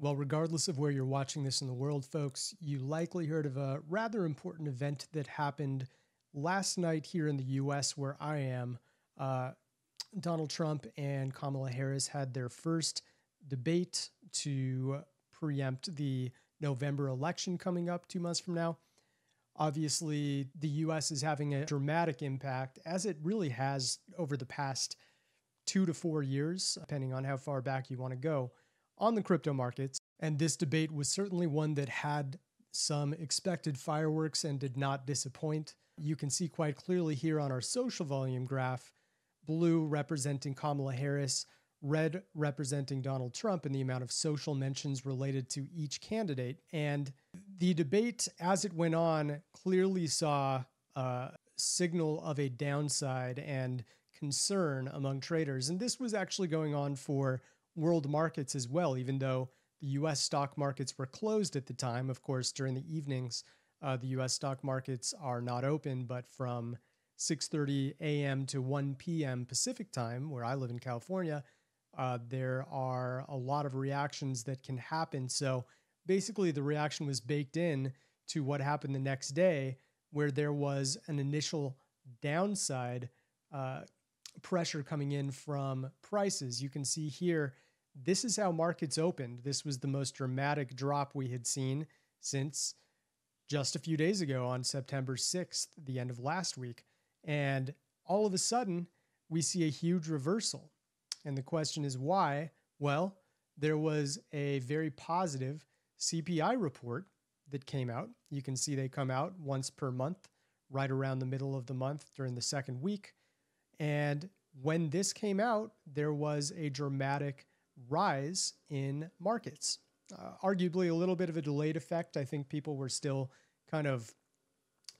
Well, regardless of where you're watching this in the world, folks, you likely heard of a rather important event that happened last night here in the U.S. where I am. Donald Trump and Kamala Harris had their first debate to preempt the November election coming up 2 months from now. Obviously, the U.S. is having a dramatic impact, as it really has over the past 2 to 4 years, depending on how far back you want to go, on the crypto markets. And this debate was certainly one that had some expected fireworks and did not disappoint. You can see quite clearly here on our social volume graph, blue representing Kamala Harris, red representing Donald Trump, and the amount of social mentions related to each candidate. And the debate, as it went on, clearly saw a signal of a downside and concern among traders. And this was actually going on for world markets as well, even though the U.S. stock markets were closed at the time. Of course, during the evenings, the U.S. stock markets are not open, but from 6:30 a.m. to 1 p.m. Pacific time, where I live in California, there are a lot of reactions that can happen. So basically, the reaction was baked in to what happened the next day, where there was an initial downside pressure coming in from prices. You can see here, this is how markets opened. This was the most dramatic drop we had seen since just a few days ago on September 6th, the end of last week. And all of a sudden, we see a huge reversal. And the question is why? Well, there was a very positive CPI report that came out. You can see they come out once per month, right around the middle of the month during the second week. And when this came out, there was a dramatic rise in markets. Arguably a little bit of a delayed effect. I think people were still kind of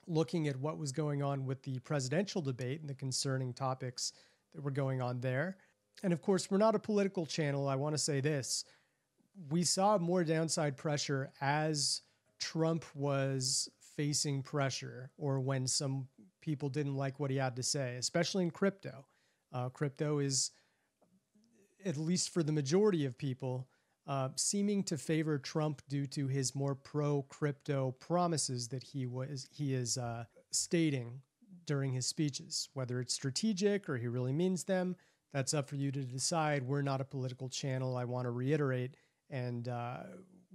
looking at what was going on with the presidential debate and the concerning topics that were going on there. And of course, we're not a political channel. I want to say this. We saw more downside pressure as Trump was facing pressure, or when some people didn't like what he had to say, especially in crypto. Crypto is, at least for the majority of people, seeming to favor Trump due to his more pro-crypto promises that he is stating during his speeches. Whether it's strategic or he really means them, that's up for you to decide. We're not a political channel, I want to reiterate, and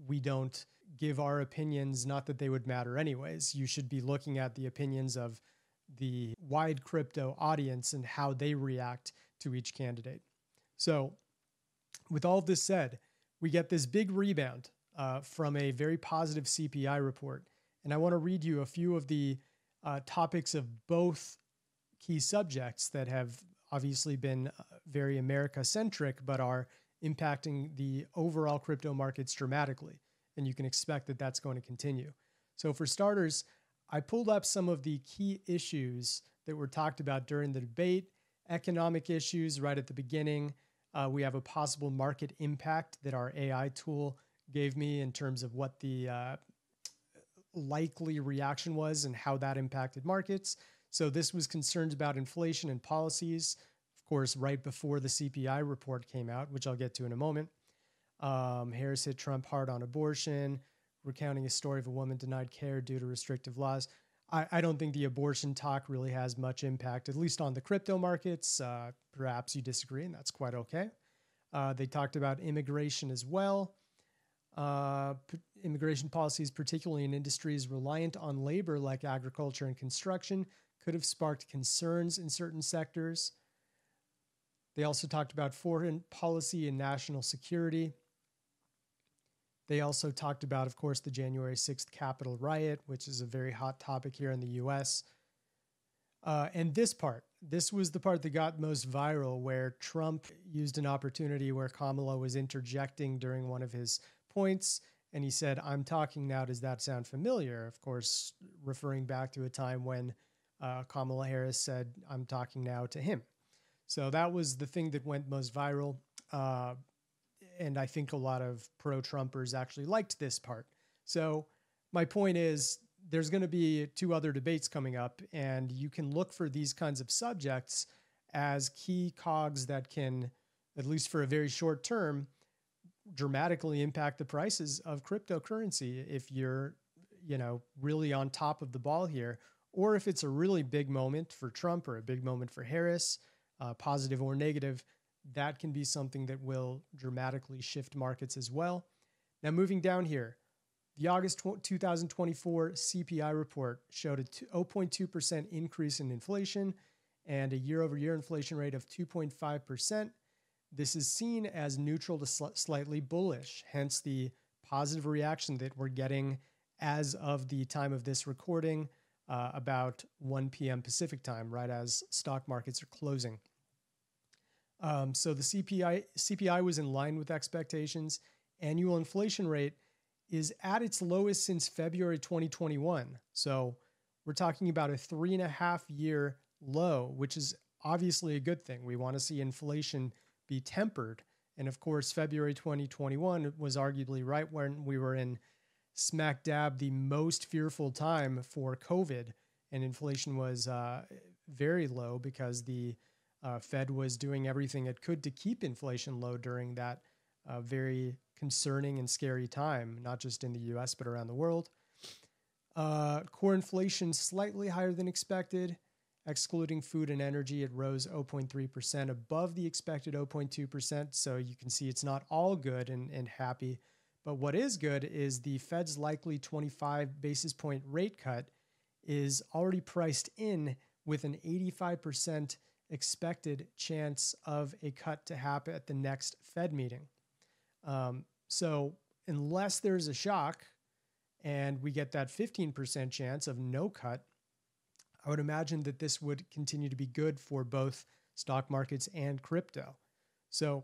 we don't give our opinions, not that they would matter anyways. You should be looking at the opinions of the wide crypto audience and how they react to each candidate. So with all of this said, we get this big rebound from a very positive CPI report. And I want to read you a few of the topics of both key subjects that have obviously been very America-centric, but are impacting the overall crypto markets dramatically. And you can expect that that's going to continue. So for starters, I pulled up some of the key issues that were talked about during the debate, economic issues right at the beginning. We have a possible market impact that our AI tool gave me in terms of what the likely reaction was and how that impacted markets. So this was concerns about inflation and policies, of course, right before the CPI report came out, which I'll get to in a moment. Harris hit Trump hard on abortion, recounting a story of a woman denied care due to restrictive laws. I don't think the abortion talk really has much impact, at least on the crypto markets. Perhaps you disagree, and that's quite okay. They talked about immigration as well. Immigration policies, particularly in industries reliant on labor like agriculture and construction, could have sparked concerns in certain sectors. They also talked about foreign policy and national security. They also talked about, of course, the January 6th Capitol riot, which is a very hot topic here in the U.S. And this was the part that got most viral, where Trump used an opportunity where Kamala was interjecting during one of his points, and he said, "I'm talking now, does that sound familiar?" Of course, referring back to a time when Kamala Harris said, "I'm talking now" to him. So that was the thing that went most viral. And I think a lot of pro-Trumpers actually liked this part. So my point is, there's going to be 2 other debates coming up, and you can look for these kinds of subjects as key cogs that can, at least for a very short term, dramatically impact the prices of cryptocurrency if you're, you know, really on top of the ball here, or if it's a really big moment for Trump or a big moment for Harris, positive or negative, that can be something that will dramatically shift markets as well. Now, moving down here, the August 2024 CPI report showed a 0.2% increase in inflation and a year-over-year inflation rate of 2.5%. This is seen as neutral to slightly bullish, hence the positive reaction that we're getting as of the time of this recording, about 1 p.m. Pacific time, right as stock markets are closing. So the CPI was in line with expectations. Annual inflation rate is at its lowest since February 2021. So we're talking about a 3.5-year low, which is obviously a good thing. We want to see inflation be tempered. And of course, February 2021 was arguably right when we were in smack dab the most fearful time for COVID, and inflation was very low because the Fed was doing everything it could to keep inflation low during that very concerning and scary time, not just in the US, but around the world. Core inflation slightly higher than expected. Excluding food and energy, it rose 0.3% above the expected 0.2%. So you can see it's not all good and happy. But what is good is the Fed's likely 25 basis point rate cut is already priced in with an 85% expected chance of a cut to happen at the next Fed meeting. So unless there's a shock and we get that 15% chance of no cut, I would imagine that this would continue to be good for both stock markets and crypto. So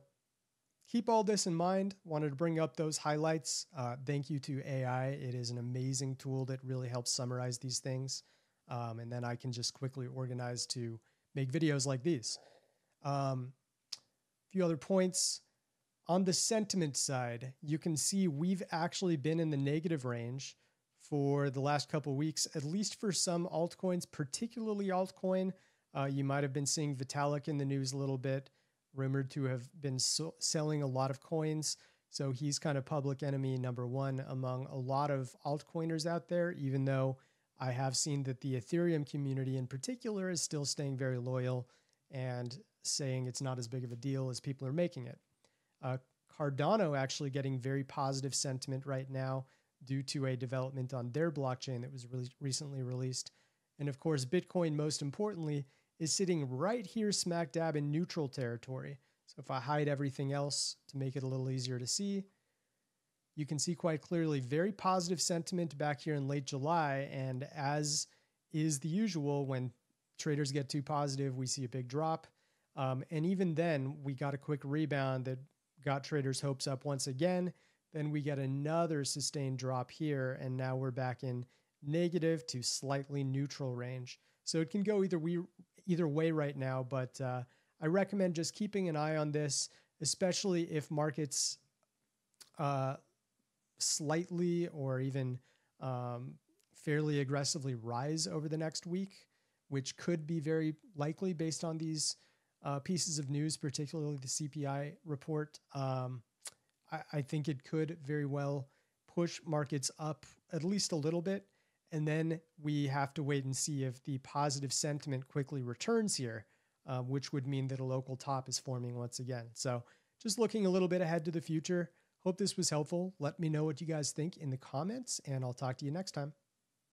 keep all this in mind. Wanted to bring up those highlights. Thank you to AI. It is an amazing tool that really helps summarize these things. And then I can just quickly organize to make videos like these. A few other points. On the sentiment side, you can see we've actually been in the negative range for the last couple of weeks, at least for some altcoins, particularly altcoin. You might have been seeing Vitalik in the news a little bit, rumored to have been selling a lot of coins. So he's kind of public enemy number one among a lot of altcoiners out there, even though I have seen that the Ethereum community in particular is still staying very loyal and saying it's not as big of a deal as people are making it. Cardano actually getting very positive sentiment right now, due to a development on their blockchain that was recently released. And of course, Bitcoin, most importantly, is sitting right here smack dab in neutral territory. So if I hide everything else to make it a little easier to see, you can see quite clearly very positive sentiment back here in late July. And as is the usual, when traders get too positive, we see a big drop. And even then, we got a quick rebound that got traders' hopes up once again. Then we get another sustained drop here, and now we're back in negative to slightly neutral range. So it can go either way right now, but I recommend just keeping an eye on this, especially if markets slightly or even fairly aggressively rise over the next week, which could be very likely based on these pieces of news, particularly the CPI report. I think it could very well push markets up at least a little bit. And then we have to wait and see if the positive sentiment quickly returns here, which would mean that a local top is forming once again. So just looking a little bit ahead to the future. Hope this was helpful. Let me know what you guys think in the comments, and I'll talk to you next time.